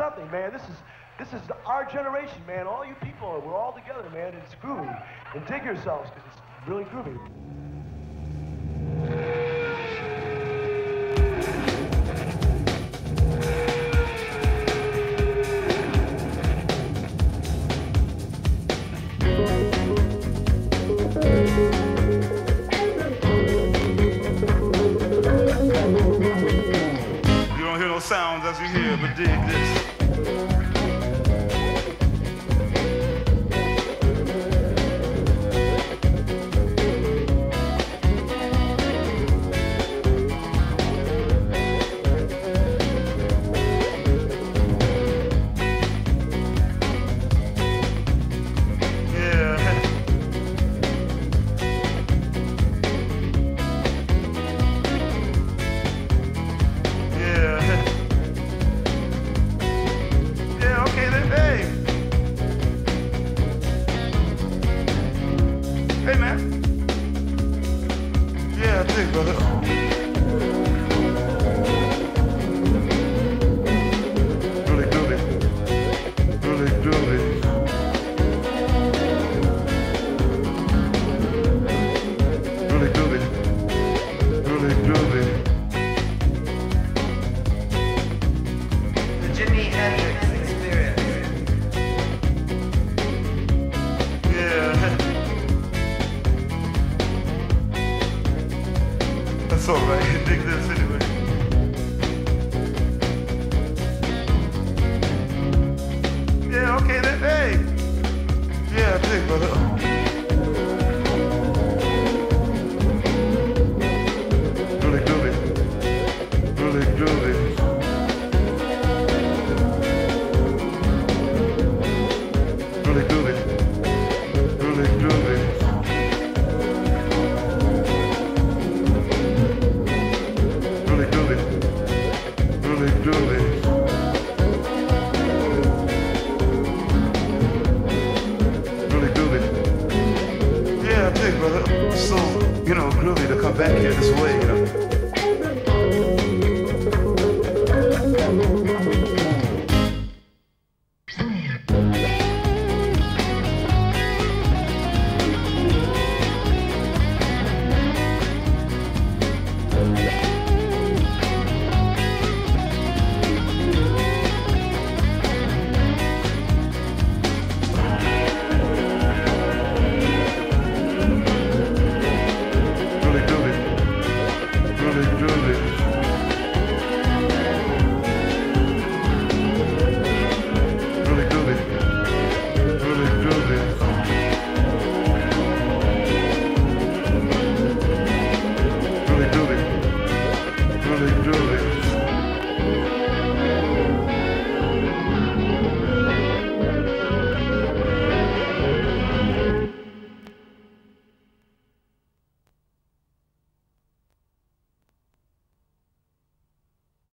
something, man. This is our generation, man. All you people, we're all together, man. It's groovy. And dig yourselves, because it's really groovy. You don't hear no sounds as you hear, but dig this. So, you know, groovy to come back here this way, you know.